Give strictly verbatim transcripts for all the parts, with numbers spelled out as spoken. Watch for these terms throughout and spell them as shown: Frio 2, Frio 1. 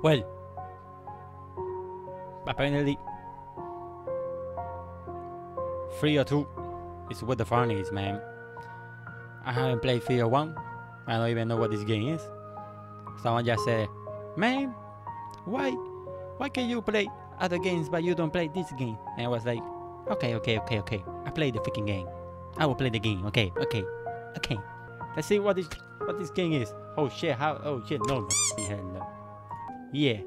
Well, apparently Frio two is what the fun is, man. I haven't played Frio one, I don't even know what this game is. Someone just said, man, why why can you play other games but you don't play this game? And I was like, okay, okay, okay, okay, I play the freaking game. I will play the game, okay, okay, okay. Let's see what this, what this game is. Oh shit, how, oh shit, no, no, no. Yeah.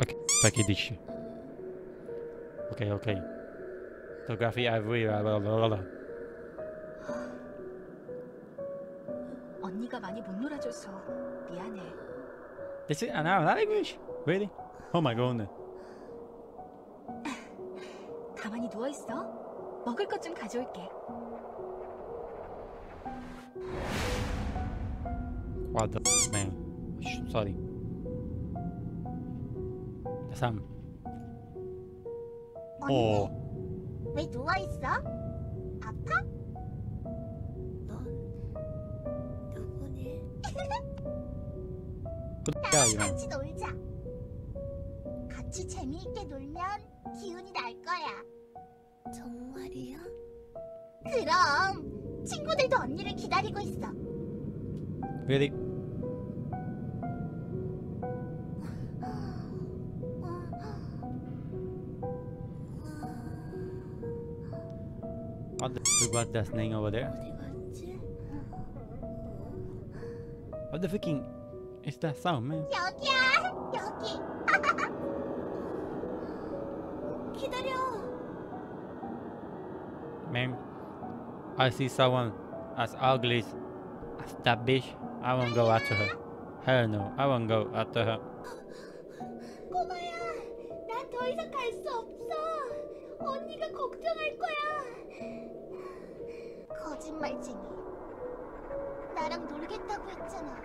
Okay, fuck it, this shit. Okay, okay. The graphic, I really, blah, blah, blah, blah. This is another language? Really? Oh my goodness. 가만히 누워 있어. 먹을 것 좀 가져올게. What the man? Sorry. Sam. 어. 왜 누워 있어? 아파? 넌 누구니? 같이 놀자. 같이 재미있게 놀면 기운이 날 거야. 정말이야? 그럼 친구들도 언니를 기다리고 있어. Really? What the f*** was that thing over there? What the f***ing is that sound, man? 여기야, 여기. 기다려. Man, I see someone as ugly as that bitch. I won't go after her. Hell no, I won't go after her. 꼬마야, 난 더 이상 갈 수 없어. 언니가 걱정할 거야. 거짓말쟁이. 나랑 놀겠다고 했잖아.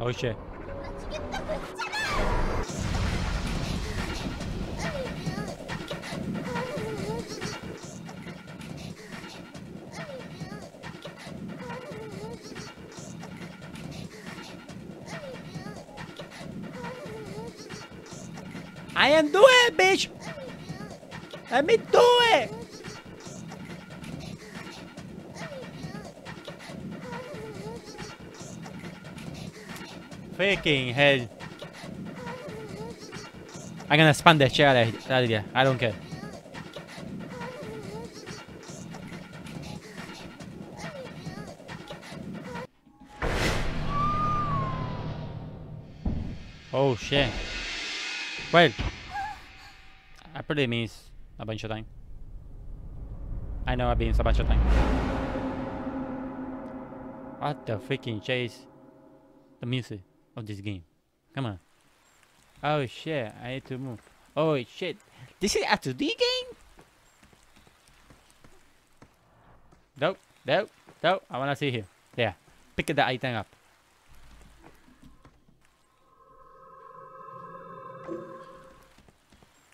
Oh shit. 놀아주겠다고 했잖아. I am doing it, bitch! Let me do it! Freaking hell. I'm gonna spam the chair out of here. I don't care. Oh shit. Well, I probably missed a bunch of time. I know I've missed a bunch of time. What the freaking chase? The music of this game. Come on. Oh shit, I need to move. Oh shit. This is a two D game? Nope, nope, nope. I wanna see here. There. Pick the item up.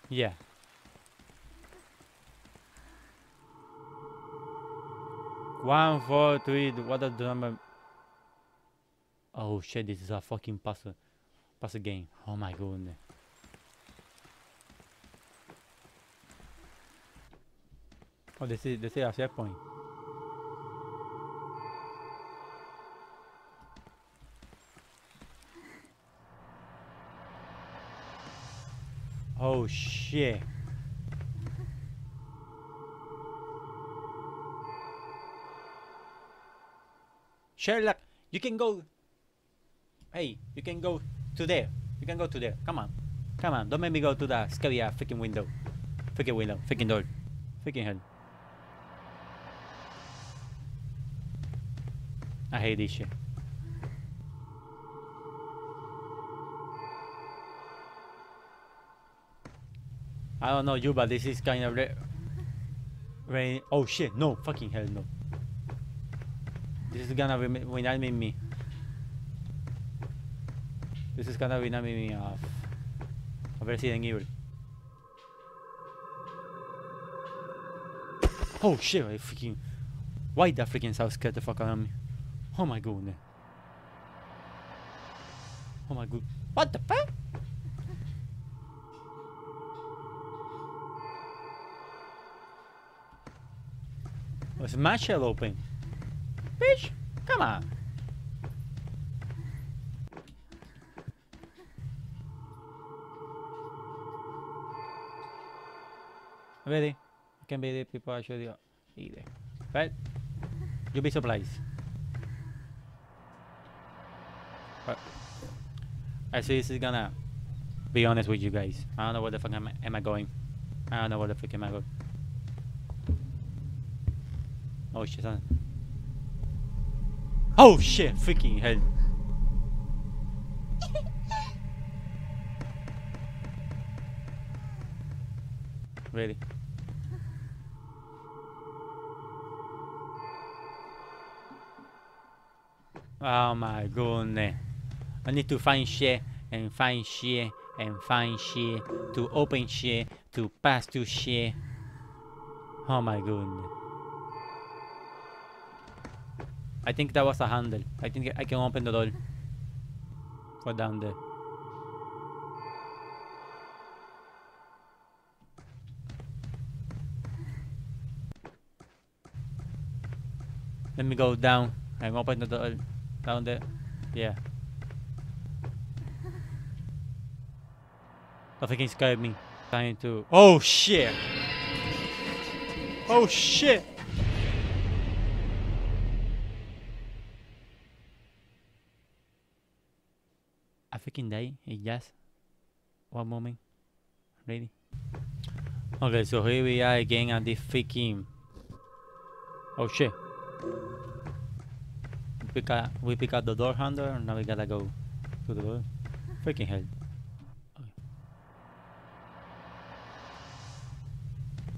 Yeah. One, four, three, what are the number? Oh shit, this is a fucking puzzle, puzzle game. Oh my goodness. Oh, this is, this is a checkpoint. Oh shit. Sherlock, you can go. Hey, you can go to there. You can go to there. Come on. Come on. Don't make me go to the scary uh, freaking window. Freaking window. Freaking door. Freaking hell. I hate this shit. I don't know you, but this is kind of rain. Oh shit, no, fucking hell no. This is gonna remind me. This is gonna remind me of, of Resident Evil. Oh shit, I freaking... Why the freaking house scared the fuck out of me? Oh my goodness. Oh my god. What the fuck? Was my shell open? Bitch, come on. Ready? I can be the people actually either. Right? You'll be surprised. But I see this is gonna be honest with you guys. I don't know where the fuck am I, am I going. I don't know where the fuck am I going. Oh shit. Oh shit, freaking hell. Ready? Oh my goodness. I need to find shit and find shit and find shit to open shit to pass to shit. Oh my goodness. I think that was a handle. I think I can open the door. Go down there. Let me go down and open the door down there. Yeah. I think he scared me. Trying to. Oh shit! Oh shit! I freaking die. Yes. One moment. Ready? Okay, so here we are again at this freaking. Oh shit! We pick up. We pick up the door handle, and now we gotta go to the door. Freaking hell!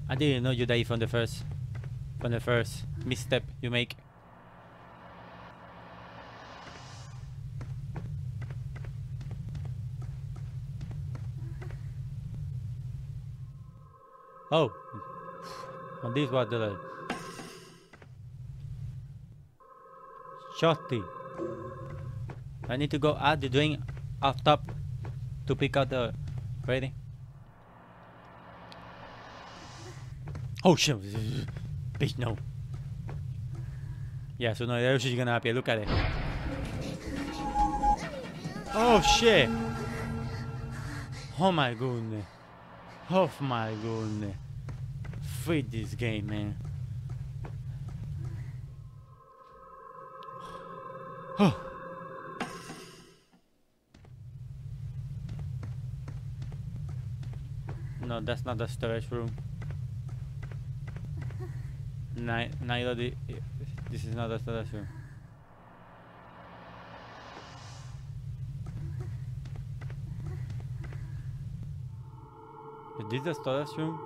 I didn't know you died from the first, from the first misstep you make. Oh, and this was the shotty. I need to go at the drain up top to pick up the ready. Oh shit, bitch, no. Yeah, so no, that's just gonna happen. Look at it. Oh shit. Oh my goodness. Oh my goodness. Free this game, man. Oh. No, that's not the storage room. Neither the, this is not a storage room. Is this the storage room?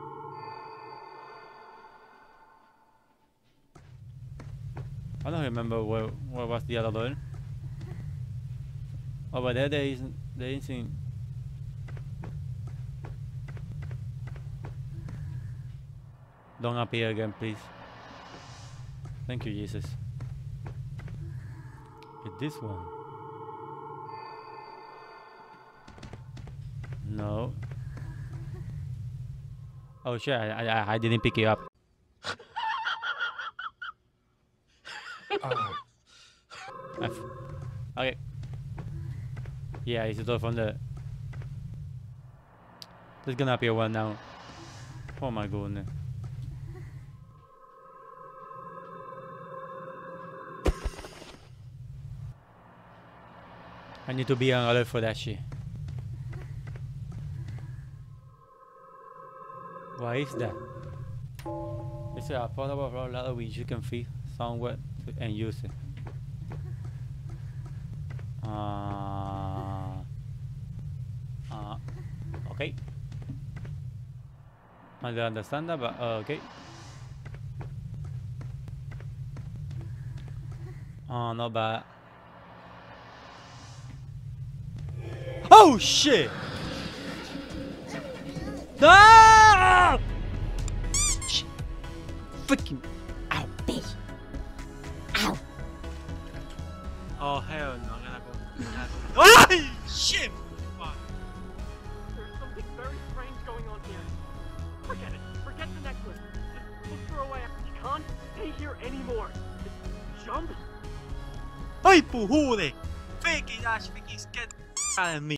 I don't remember where where was the other door. Over there, there isn't there isn't. Don't appear again, please. Thank you, Jesus. Get this one. No. Oh shit! I I, I didn't pick it up. Oh. I f okay. Yeah, it's a door from the. There's gonna appear one now. Oh my goodness. I need to be on alert for that shit. What is that? It's a portable rope ladder which you can fit somewhere to, and use it. Uh, uh, okay. I don't understand that, but uh, okay. Oh, no, but. Oh shit! No! freaking... Ow, bitch. Ow. Oh, hell no. I'm gonna go... Ah! Shit! Fuck. There's something very strange going on here. Forget it. Forget the necklace. Just push her away. You can't stay here anymore. Just jump. Hey, puhuri! Freaking ass, freaking scared out of me.